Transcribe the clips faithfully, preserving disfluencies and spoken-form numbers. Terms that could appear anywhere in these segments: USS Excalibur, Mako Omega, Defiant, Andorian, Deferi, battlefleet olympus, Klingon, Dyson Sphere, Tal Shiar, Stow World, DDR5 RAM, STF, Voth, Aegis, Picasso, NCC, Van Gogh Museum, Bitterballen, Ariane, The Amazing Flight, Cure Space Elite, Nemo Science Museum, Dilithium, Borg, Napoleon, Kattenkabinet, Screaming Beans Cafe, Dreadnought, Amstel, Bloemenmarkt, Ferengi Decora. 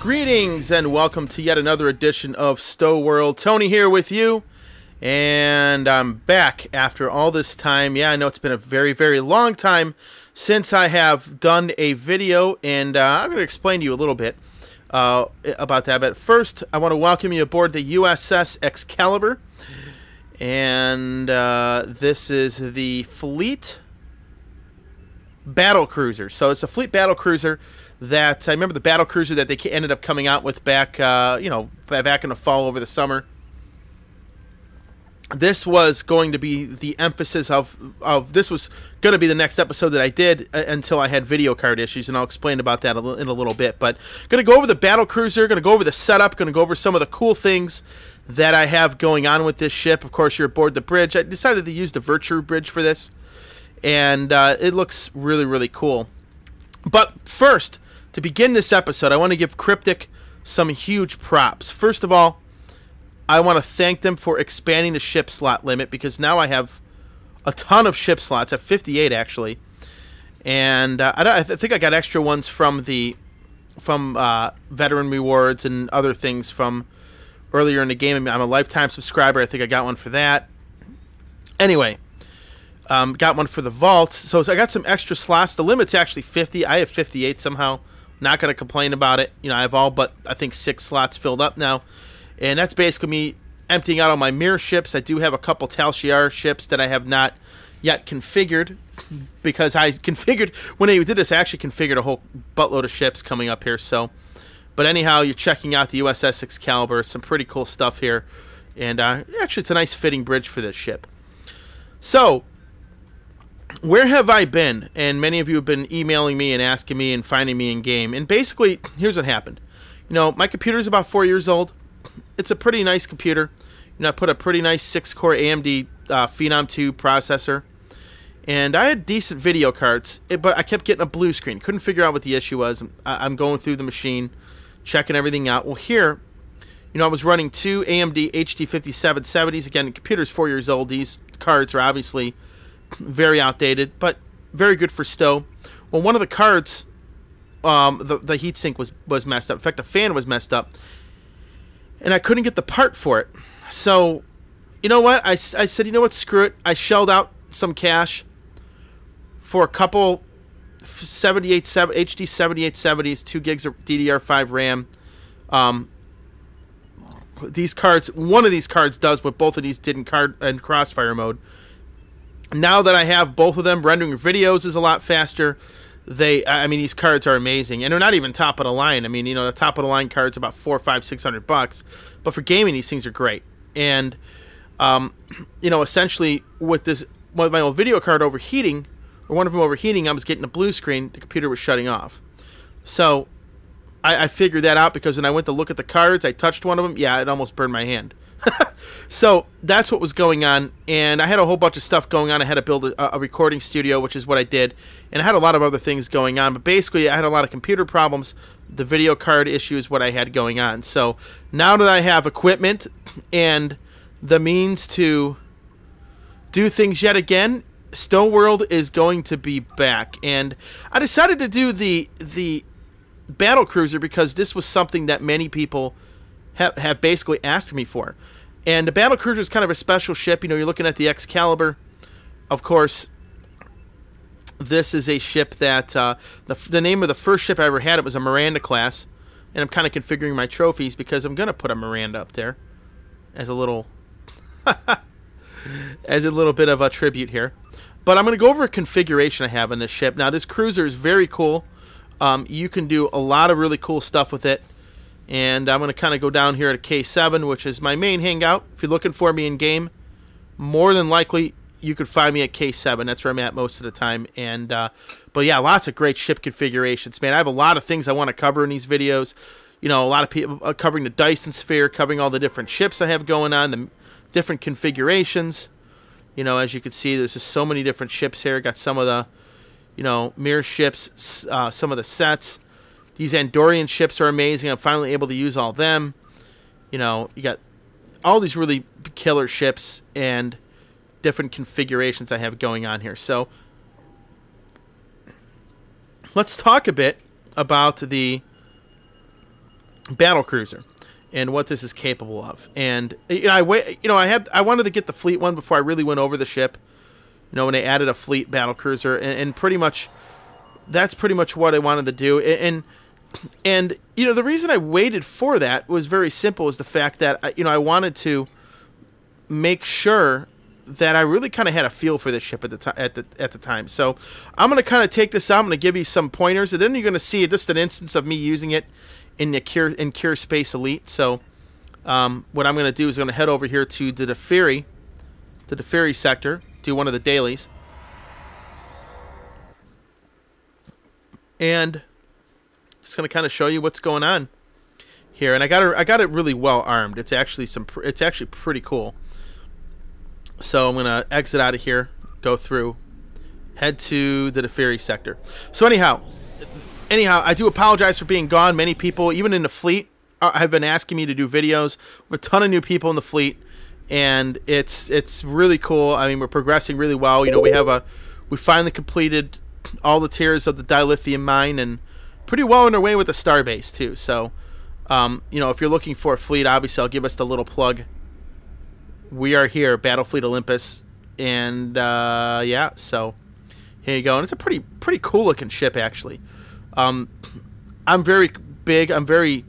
Greetings and welcome to yet another edition of Stow World. Tony here with you, and I'm back after all this time. Yeah, I know it's been a very, very long time since I have done a video, and uh, I'm going to explain to you a little bit uh, about that. But first, I want to welcome you aboard the U S S Excalibur, and uh, this is the fleet battle cruiser. So it's a fleet battle cruiser that I remember the battle cruiser that they ended up coming out with back, uh, you know, back in the fall over the summer. This was going to be the emphasis of, of this was going to be the next episode that I did uh, until I had video card issues, and I'll explain about that a in a little bit. But going to go over the battle cruiser, going to go over the setup, going to go over some of the cool things that I have going on with this ship. Of course, you're aboard the bridge. I decided to use the Virtue Bridge for this, and uh, it looks really, really cool. But first, to begin this episode, I want to give Cryptic some huge props. First of all, I want to thank them for expanding the ship slot limit, because now I have a ton of ship slots. I have fifty-eight, actually. And uh, I, don't, I th think I got extra ones from the from uh, veteran rewards and other things from earlier in the game. I mean, I'm a lifetime subscriber. I think I got one for that. Anyway, um, got one for the vault. So, so I got some extra slots. The limit's actually fifty. I have fifty-eight somehow. Not going to complain about it. You know, I have all but, I think, six slots filled up now. And that's basically me emptying out all my mirror ships. I do have a couple Tal Shiar ships that I have not yet configured, because I configured, when I did this, I actually configured a whole buttload of ships coming up here. So, but anyhow, you're checking out the U S S Excalibur. Some pretty cool stuff here. And uh, actually, it's a nice fitting bridge for this ship. So, where have I been? And many of you have been emailing me and asking me and finding me in game. And basically, here's what happened. You know, my computer is about four years old. It's a pretty nice computer. You know, I put a pretty nice six-core A M D uh, Phenom two processor, and I had decent video cards, but I kept getting a blue screen. Couldn't figure out what the issue was. I'm going through the machine, checking everything out. Well, here, you know, I was running two A M D H D fifty-seven seventies. Again, the computer's four years old. These cards are obviously very outdated, but very good for Stow. Well, one of the cards, um, the, the heatsink was, was messed up. In fact, the fan was messed up. And I couldn't get the part for it. So, you know what? I, I said, you know what? Screw it. I shelled out some cash for a couple H D seventy-eight seventies, two gigs of D D R five RAM. Um, these cards, one of these cards does what both of these did in, card, in crossfire mode. Now that I have both of them, rendering videos is a lot faster. They, I mean, these cards are amazing, and they're not even top of the line. I mean, you know, the top of the line cards about four, five, six hundred bucks, but for gaming, these things are great. And, um, you know, essentially with this, with my old video card overheating, or one of them overheating, I was getting a blue screen. The computer was shutting off. So, I, I figured that out, because when I went to look at the cards, I touched one of them. Yeah, it almost burned my hand. So that's what was going on, and I had a whole bunch of stuff going on. I had to build a, a recording studio, which is what I did, and I had a lot of other things going on, but basically I had a lot of computer problems. The video card issue is what I had going on. So now that I have equipment and the means to do things yet again, STOWorld is going to be back, and I decided to do the the battle cruiser because this was something that many people have, have basically asked me for. And the battle cruiser is kind of a special ship. You know, you're looking at the Excalibur. Of course, this is a ship that uh, the, the name of the first ship I ever had, it was a Miranda class. And I'm kind of configuring my trophies because I'm going to put a Miranda up there as a little as a little bit of a tribute here. But I'm going to go over a configuration I have on this ship. Now, this cruiser is very cool. Um, you can do a lot of really cool stuff with it. And I'm going to kind of go down here to K seven, which is my main hangout. If you're looking for me in-game, more than likely you could find me at K seven. That's where I'm at most of the time. And uh, But yeah, lots of great ship configurations, man. I have a lot of things I want to cover in these videos. You know, a lot of people uh, covering the Dyson Sphere, covering all the different ships I have going on, the different configurations. You know, as you can see, there's just so many different ships here. Got some of the, you know, mirror ships, uh, some of the sets. These Andorian ships are amazing. I'm finally able to use all them. You know, you got all these really killer ships and different configurations I have going on here. So, let's talk a bit about the battlecruiser and what this is capable of. And you know, I wait, you know, I had I wanted to get the fleet one before I really went over the ship. You know, when they added a fleet battlecruiser, and, and pretty much that's pretty much what I wanted to do. And, and and you know, the reason I waited for that was very simple: is the fact that you know I wanted to make sure that I really kind of had a feel for this ship at the time. At the at the time, so I'm gonna kind of take this out. I'm gonna give you some pointers, and then you're gonna see just an instance of me using it in the Cure in Cure Space Elite. So um, what I'm gonna do is I'm gonna head over here to the Deferi, the Deferi sector, do one of the dailies, and just gonna kind of show you what's going on here. And I got it, I got it really well armed. It's actually some, it's actually pretty cool. So I'm going to exit out of here, go through, head to the Deferi sector. So anyhow, anyhow, I do apologize for being gone. Many people, even in the fleet, are, have been asking me to do videos with a ton of new people in the fleet. And it's it's really cool. I mean, we're progressing really well. You know, we have a, we finally completed all the tiers of the dilithium mine and pretty well on our way with the starbase too. So, um, you know, if you're looking for a fleet, obviously I'll give us the little plug. We are here, Battlefleet Olympus, and uh, yeah, so here you go. And it's a pretty pretty cool looking ship, actually. Um, I'm very big. I'm very,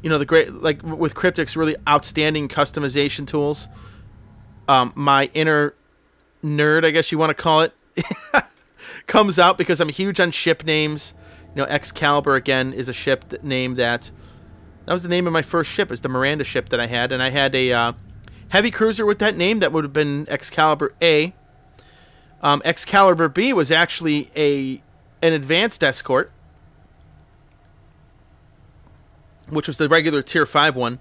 you know, the great like with Cryptic's really outstanding customization tools. Um, my inner nerd, I guess you want to call it, comes out because I'm huge on ship names. You know, Excalibur again is a ship that name that that was the name of my first ship. It's the Miranda ship that I had, and I had a. Uh, Heavy cruiser with that name that would have been Excalibur A. Um, Excalibur B was actually a an advanced escort, which was the regular tier five one,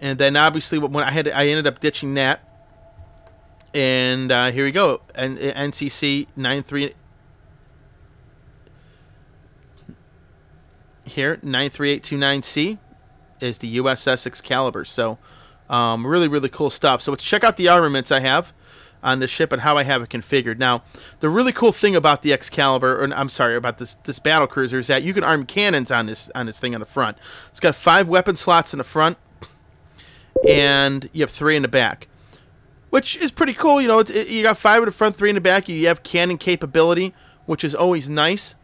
and then obviously when I had I ended up ditching that, and uh, here we go, and uh, N C C nine three here nine three eight two nine C is the U S S Excalibur. So. Um, really, really cool stuff. So let's check out the armaments I have on the ship and how I have it configured. Now, the really cool thing about the Excalibur, or I'm sorry, about this this battle cruiser, is that you can arm cannons on this on this thing on the front. It's got five weapon slots in the front, and you have three in the back, which is pretty cool. You know, it's, it, you got five in the front, three in the back. You have cannon capability, which is always nice,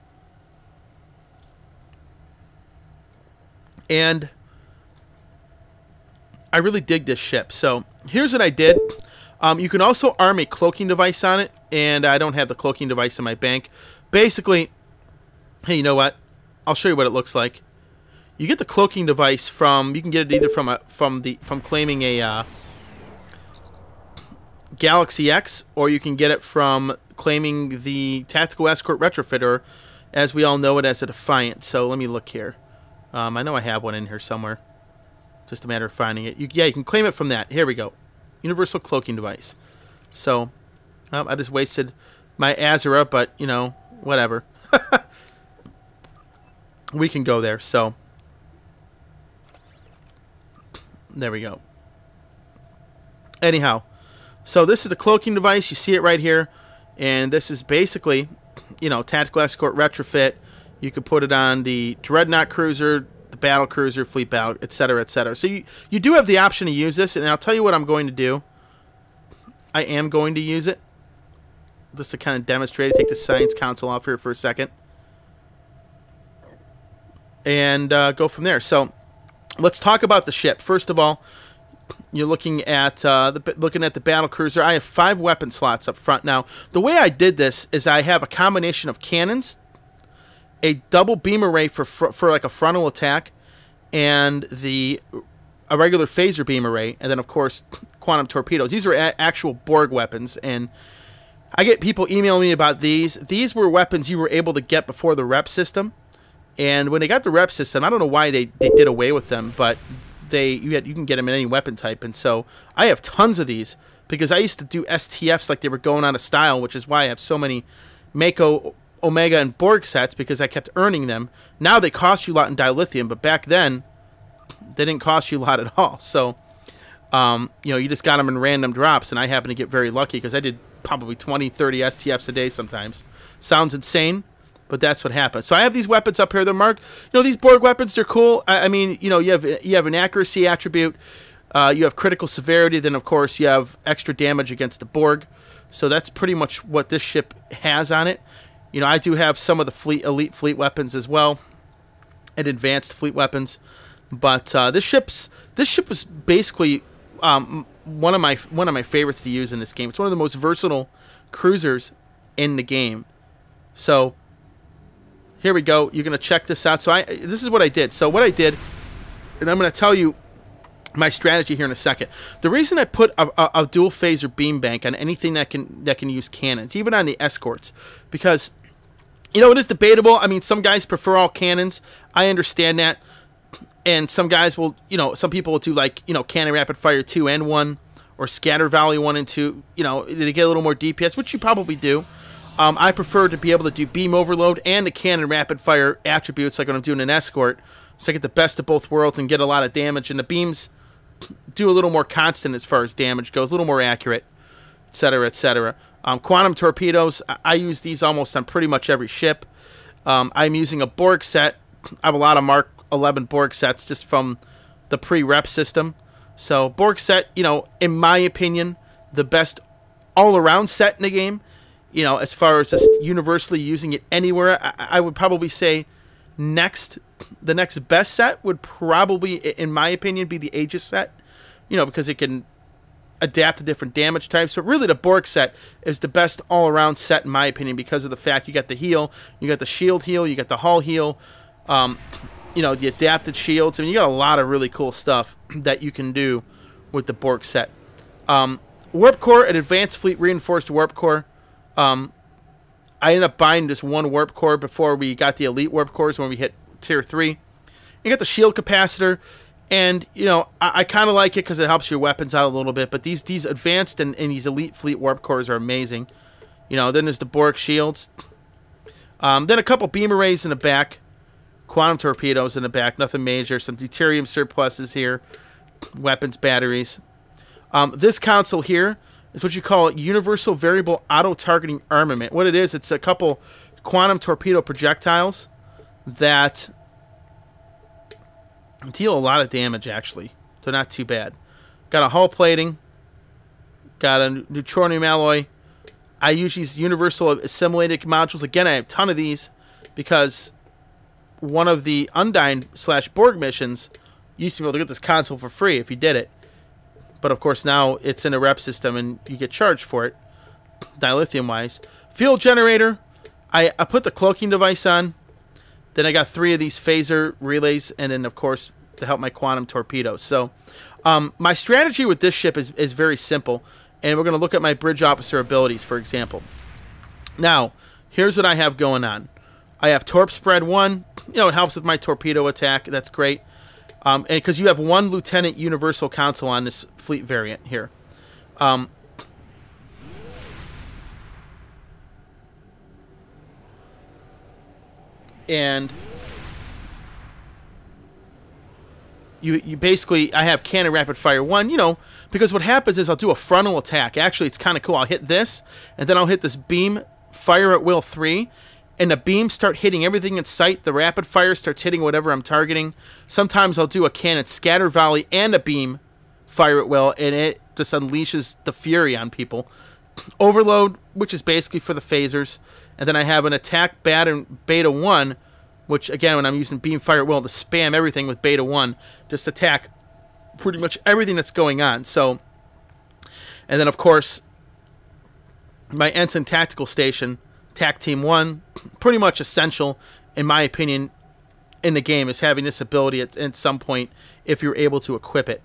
and. I really dig this ship. So here's what I did. Um, you can also arm a cloaking device on it, and I don't have the cloaking device in my bank. Basically, hey, you know what? I'll show you what it looks like. You get the cloaking device from you can get it either from a from the from claiming a uh, Galaxy X, or you can get it from claiming the Tactical Escort Retrofitter, as we all know it as a Defiant. So let me look here. Um, I know I have one in here somewhere. Just a matter of finding it. You, yeah, you can claim it from that. Here we go. Universal cloaking device. So, um, I just wasted my Azura, but, you know, whatever. We can go there. So, there we go. Anyhow, so this is the cloaking device. You see it right here. And this is basically, you know, Tactical Escort Retrofit. You can put it on the Dreadnought Cruiser, the battle cruiser, fleet battle, et cetera, et cetera. So you you do have the option to use this, and I'll tell you what I'm going to do. I am going to use it just to kind of demonstrate it. Take the science console off here for a second, and uh, go from there. So let's talk about the ship. First of all, you're looking at uh, the looking at the battle cruiser. I have five weapon slots up front. Now the way I did this is I have a combination of cannons. A double beam array for fr for like a frontal attack, and the a regular phaser beam array, and then of course quantum torpedoes. These are a actual Borg weapons, and I get people emailing me about these. These were weapons you were able to get before the rep system, and when they got the rep system, I don't know why they, they did away with them, but they you had you can get them in any weapon type, and so I have tons of these because I used to do S T Fs like they were going out of style, which is why I have so many Mako Omega and Borg sets, because I kept earning them. Now they cost you a lot in dilithium, but back then they didn't cost you a lot at all. So, um, you know, you just got them in random drops, and I happen to get very lucky because I did probably twenty, thirty S T Fs a day sometimes. Sounds insane, But that's what happened. So I have these weapons up here. They're marked. You know, these Borg weapons, they're cool. I, I mean, you know, you have you have an accuracy attribute. Uh, you have critical severity. Then, of course, you have extra damage against the Borg. So that's pretty much what this ship has on it. You know, I do have some of the fleet elite fleet weapons as well, and advanced fleet weapons. But uh, this ship's this ship was basically um, one of my one of my favorites to use in this game. It's one of the most versatile cruisers in the game. So here we go. You're gonna check this out. So I this is what I did. So what I did, and I'm gonna tell you my strategy here in a second. The reason I put a, a, a dual phaser beam bank on anything that can that can use cannons, even on the escorts, because you know it is debatable. I mean, some guys prefer all cannons. I understand that. And some guys will, you know, some people will do like, you know, cannon rapid fire two and one, or scatter volley one and two. You know, they get a little more D P S, which you probably do. Um, I prefer to be able to do beam overload and the cannon rapid fire attributes like when I'm doing an escort, so I get the best of both worlds and get a lot of damage. And the beams do a little more constant as far as damage goes, a little more accurate, et cetera, et cetera. Um, quantum torpedoes, I, I use these almost on pretty much every ship. Um, I'm using a Borg set. I have a lot of Mark eleven Borg sets just from the pre-rep system. So Borg set, you know, in my opinion, the best all-around set in the game. You know, as far as just universally using it anywhere, I, I would probably say next, the next best set would probably, in my opinion, be the Aegis set. You know, because it can adapt to different damage types. But really the Borg set is the best all-around set in my opinion because of the fact you got the heal, you got the shield heal, you got the hull heal, um... you know, the adapted shields. I mean, you got a lot of really cool stuff that you can do with the Borg set. Um, warp core, an advanced fleet reinforced warp core. Um, I ended up buying just one warp core before we got the elite warp cores when we hit tier three. You got the shield capacitor, and, you know, I, I kind of like it because it helps your weapons out a little bit, but these, these advanced and, and these elite fleet warp cores are amazing. You know, then there's the Borg shields. Um, then a couple beam arrays in the back. Quantum torpedoes in the back, nothing major. Some deuterium surpluses here, weapons, batteries. Um, this console here is what you call universal variable auto-targeting armament. What it is, it's a couple quantum torpedo projectiles that deal a lot of damage, actually. They're not too bad. Got a hull plating, got a neutronium alloy. I use these universal assimilated modules. Again, I have a ton of these because one of the Undyne slash Borg missions, you used to be able to get this console for free if you did it. But of course now it's in a rep system and you get charged for it, dilithium wise. Fuel generator, I, I put the cloaking device on. Then I got three of these phaser relays and then of course to help my quantum torpedoes. So um, my strategy with this ship is, is very simple. And we're going to look at my bridge officer abilities, for example. Now, here's what I have going on. I have Torp Spread one. You know, it helps with my torpedo attack. That's great. Um, and because you have one Lieutenant Universal Council on this fleet variant here. Um, and you, you basically, I have Cannon Rapid Fire one, you know, because what happens is I'll do a frontal attack. Actually, it's kind of cool. I'll hit this, and then I'll hit this beam, Fire at Will three. And the beams start hitting everything in sight. The rapid fire starts hitting whatever I'm targeting. Sometimes I'll do a cannon scatter volley and a beam fire at will, and it just unleashes the fury on people. Overload, which is basically for the phasers. And then I have an attack bat and beta one, which again, when I'm using beam fire at will, to spam everything with beta one, just attack pretty much everything that's going on. So, and then of course, my Ensign Tactical Station, Tac Team one, pretty much essential, in my opinion, in the game is having this ability at, at some point if you're able to equip it.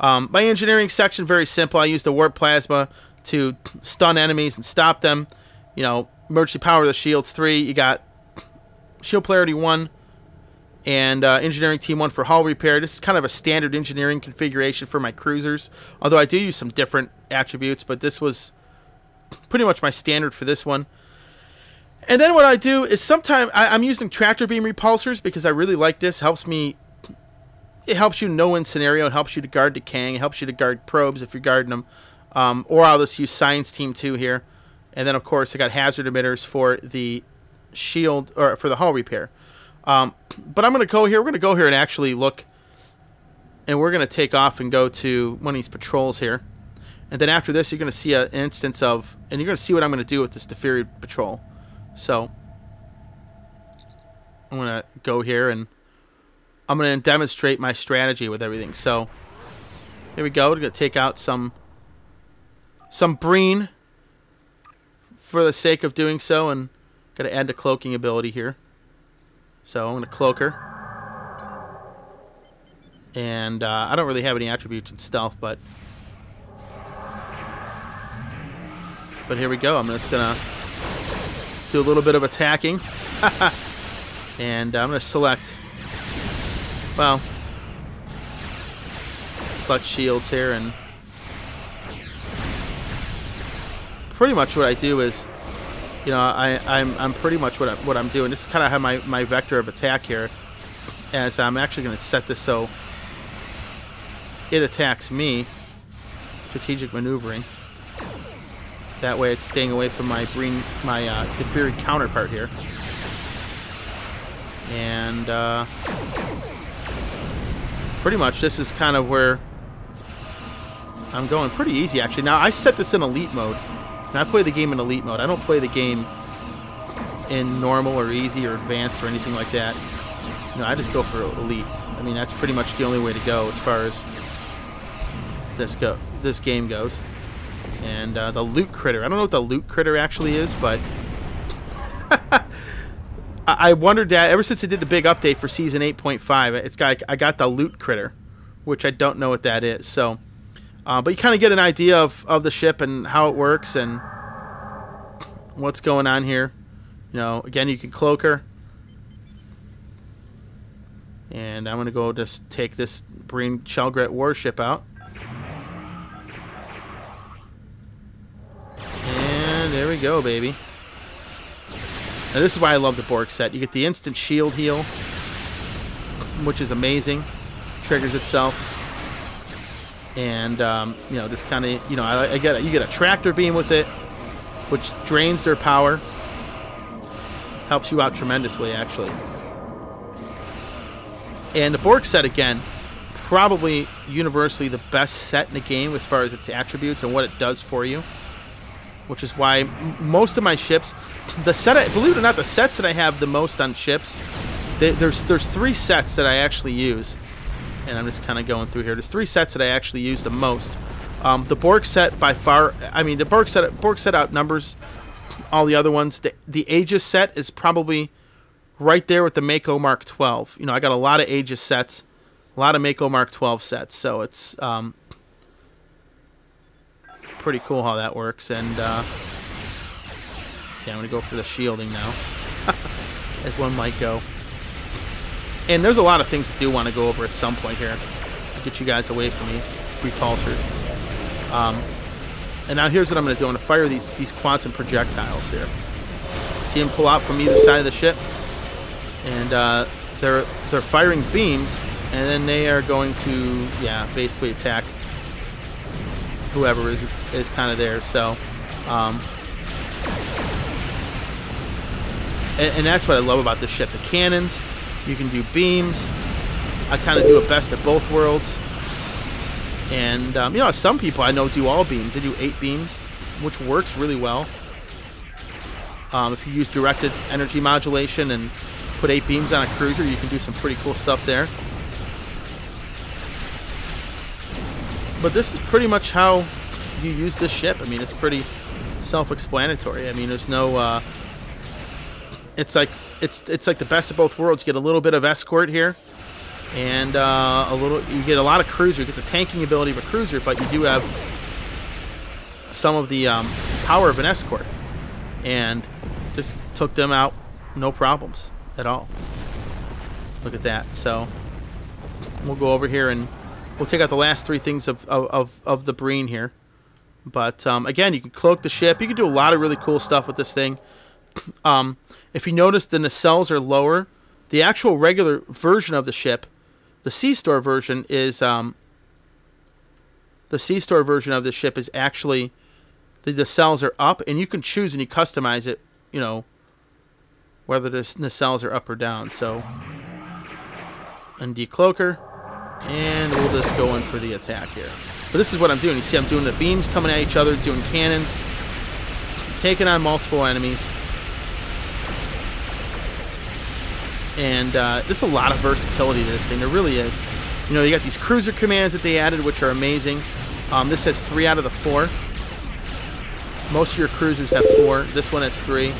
Um, my engineering section, very simple. I use the warp plasma to stun enemies and stop them. You know, emergency power of the shields three. You got shield polarity one and uh, engineering team one for hull repair. This is kind of a standard engineering configuration for my cruisers, although I do use some different attributes, but this was pretty much my standard for this one. And then what I do is sometimes I'm using tractor beam repulsors because I really like this. Helps me, it helps you know in scenario. It helps you to guard decaying. It helps you to guard probes if you're guarding them. Um, or I'll just use science team two here. And then of course I got hazard emitters for the shield, or for the hull repair. Um, but I'm going to go here. We're going to go here and actually look. And we're going to take off and go to one of these patrols here. And then after this, you're going to see an instance of... And you're going to see what I'm going to do with this Deferi patrol. So... I'm going to go here and... I'm going to demonstrate my strategy with everything. So... Here we go. We're going to take out some... Some Breen. For the sake of doing so. And got to add the cloaking ability here. So I'm going to cloak her. And uh, I don't really have any attributes in stealth, but... But here we go. I'm just going to do a little bit of attacking. And I'm going to select... Well... Select shields here, and... Pretty much what I do is... You know, I, I'm, I'm pretty much what, I, what I'm doing. This is kind of how my, my vector of attack here. As I'm actually going to set this so... It attacks me. Strategic maneuvering. That way, it's staying away from my green, my uh, Deferi counterpart here. And uh, pretty much, this is kind of where I'm going. Pretty easy, actually. Now, I set this in elite mode, and I play the game in elite mode. I don't play the game in normal or easy or advanced or anything like that. No, I just go for elite. I mean, that's pretty much the only way to go as far as. This go this game goes, and uh, the loot critter. I don't know what the loot critter actually is, but I, I wondered that ever since they did the big update for season eight point five. It's got I got the loot critter, which I don't know what that is. So, uh, but you kind of get an idea of of the ship and how it works and what's going on here. You know, again, you can cloak her, and I'm gonna go just take this Breen Chelgret warship out. There we go, baby. Now, this is why I love the Borg set. You get the instant shield heal, which is amazing. Triggers itself. And, um, you know, just kind of, you know, I, I get a, you get a tractor beam with it, which drains their power. Helps you out tremendously, actually. And the Borg set, again, probably universally the best set in the game as far as its attributes and what it does for you. Which is why most of my ships, the set, I, believe it or not, the sets that I have the most on ships, they, there's there's three sets that I actually use, and I'm just kind of going through here. There's three sets that I actually use the most. Um, the Borg set by far, I mean the Borg set, Borg set outnumbers all the other ones. The, the Aegis set is probably right there with the Mako Mark twelve. You know, I got a lot of Aegis sets, a lot of Mako Mark twelve sets, so it's. Um, Pretty cool how that works, and uh, yeah, I'm gonna go for the shielding now, as one might go. And there's a lot of things I do want to go over at some point here. I'll get you guys away from me, repulsors. Um, and now here's what I'm gonna do: I'm gonna fire these these quantum projectiles here. See them pull out from either side of the ship, and uh, they're they're firing beams, and then they are going to yeah, basically attack whoever is is kind of there. So um, and, and that's what I love about this ship. The cannons, you can do beams. I kind of do it best at both worlds. And um, you know, some people I know do all beams. They do eight beams, which works really well. Um, if you use directed energy modulation and put eight beams on a cruiser, you can do some pretty cool stuff there. But this is pretty much how you use this ship. I mean, it's pretty self-explanatory. I mean, there's no. Uh, it's like it's it's like the best of both worlds. You get a little bit of escort here, and uh, a little. You get a lot of cruiser. You get the tanking ability of a cruiser, but you do have some of the um, power of an escort. And just took them out, no problems at all. Look at that. So we'll go over here and. We'll take out the last three things of, of, of, of the Breen here. But, um, again, you can cloak the ship. You can do a lot of really cool stuff with this thing. Um, if you notice, the nacelles are lower. The actual regular version of the ship, the C-Store version is... Um, the C-Store version of the ship is actually... The nacelles are up, and you can choose and you customize it, you know, whether the nacelles are up or down. So, undecloaker, and we'll just go in for the attack here. But this is what I'm doing. You see, I'm doing the beams coming at each other, doing cannons, taking on multiple enemies. And uh, there's a lot of versatility to this thing. There really is. You know, you got these cruiser commands that they added, which are amazing. Um, this has three out of the four. Most of your cruisers have four. This one has three.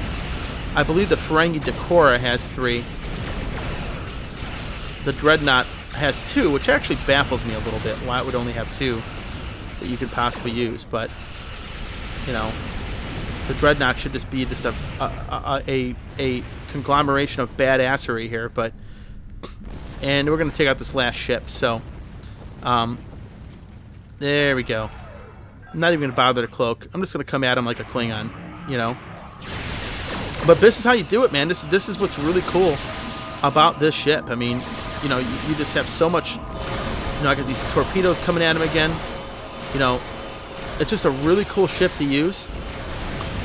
I believe the Ferengi Decora has three. The Dreadnought has two, which actually baffles me a little bit. Why it would only have two that you could possibly use, but you know, the Dreadnought should just be just a a a, a, a conglomeration of badassery here. But and we're gonna take out this last ship. So, um, there we go. I'm not even gonna bother to cloak. I'm just gonna come at him like a Klingon, you know. But this is how you do it, man. This this is what's really cool about this ship. I mean, you know, you, you just have so much. You know, I got these torpedoes coming at him again. You know, it's just a really cool ship to use.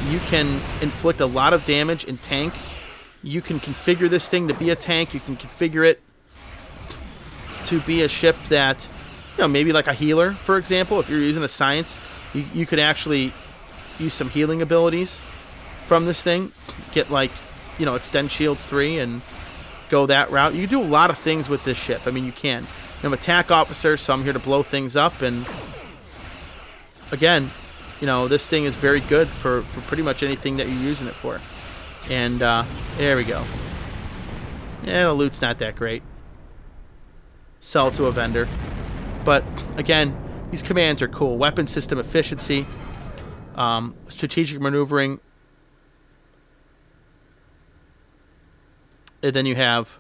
You can inflict a lot of damage in tank. You can configure this thing to be a tank. You can configure it to be a ship that, you know, maybe like a healer, for example. If you're using a science, you, you could actually use some healing abilities from this thing. Get like, you know, extend shields three and go that route. You do a lot of things with this ship. I mean, you can. I'm an attack officer, so I'm here to blow things up. And again, you know, this thing is very good for, for pretty much anything that you're using it for. And uh, there we go. Yeah, the loot's not that great. Sell to a vendor. But again, these commands are cool. Weapon system efficiency, um, strategic maneuvering, and then you have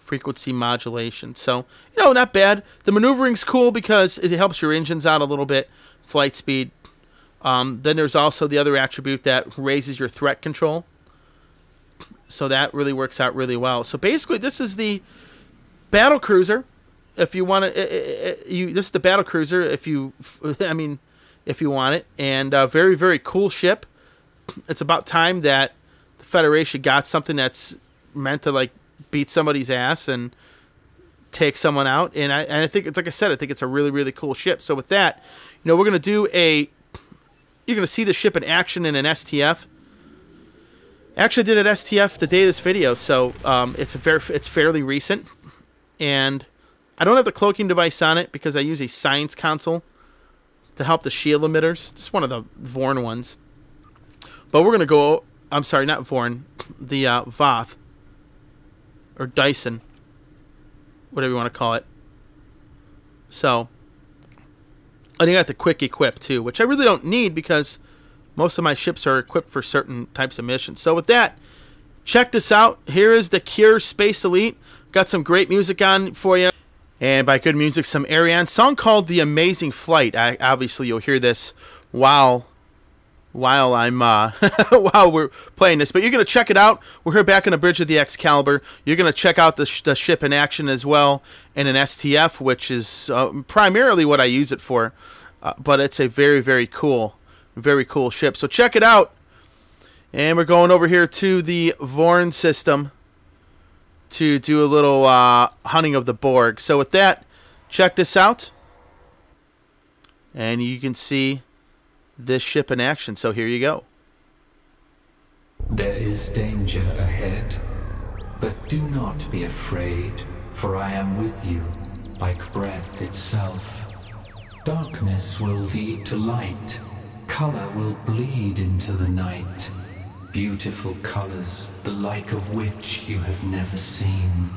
frequency modulation. So, you know, not bad. The maneuvering's cool because it helps your engines out a little bit. Flight speed. Um, then there's also the other attribute that raises your threat control. So that really works out really well. So basically, this is the battle cruiser. If you want to, you this is the battle cruiser. If you, I mean, if you want it, and a very very cool ship. It's about time that the Federation got something that's meant to like beat somebody's ass and take someone out. And I and I think it's like I said, I think it's a really really cool ship. So with that, you know, we're gonna do a. You're going to see the ship in action in an S T F. Actually, I did an S T F the day of this video, so um, it's a very it's fairly recent. And I don't have the cloaking device on it because I use a science console to help the shield emitters. Just one of the Vorn ones. But we're going to go. I'm sorry, not Vorn. The uh, Voth. Or Dyson. Whatever you want to call it. So. And you got the quick equip too, which I really don't need because most of my ships are equipped for certain types of missions. So with that, check this out. Here is the Cure Space Elite. Got some great music on for you. And by good music, some Ariane song called The Amazing Flight. I, obviously, you'll hear this while while I'm uh, while we're playing this. But you're going to check it out. We're here back on the bridge of the Excalibur. You're going to check out the, sh the ship in action as well in an S T F, which is uh, primarily what I use it for. Uh, but it's a very, very cool, very cool ship. So check it out. And we're going over here to the Vorn system to do a little uh, hunting of the Borg. So with that, check this out. And you can see this ship in action. So here you go. There is danger ahead, but do not be afraid, for I am with you, like breath itself. Darkness will lead to light. Color will bleed into the night. Beautiful colors, the like of which you have never seen.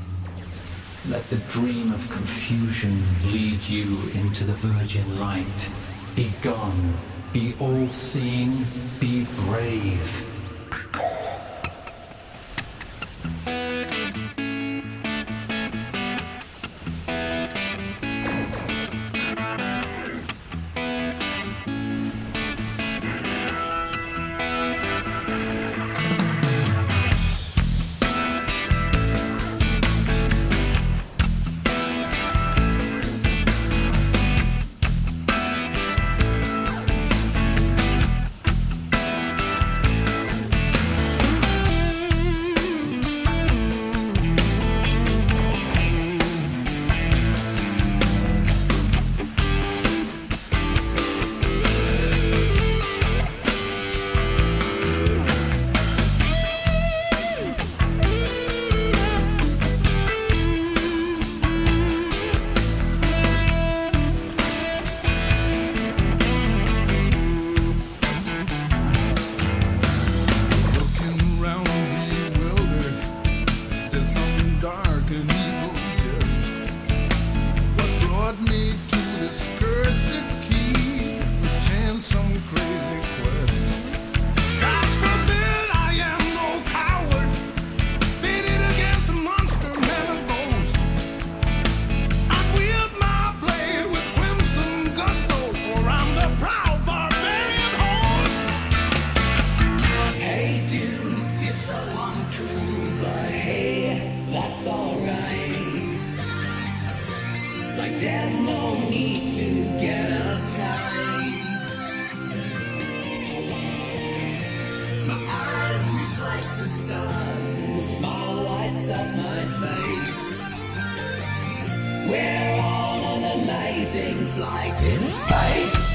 Let the dream of confusion lead you into the virgin light. Be gone. Be all-seeing. Be brave. amazing flight in space.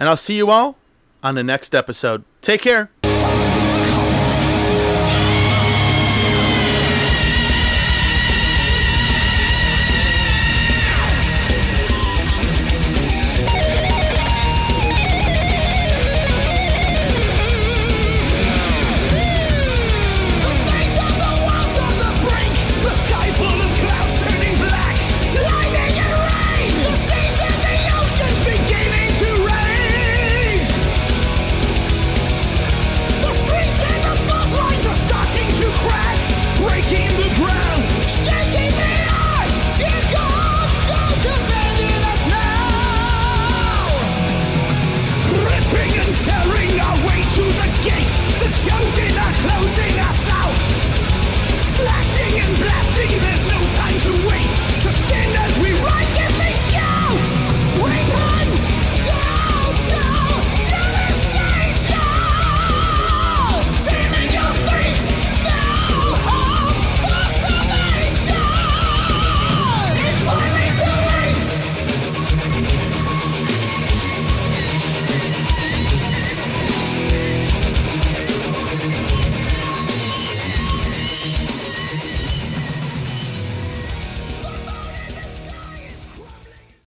and I'll see you all on the next episode. Take care.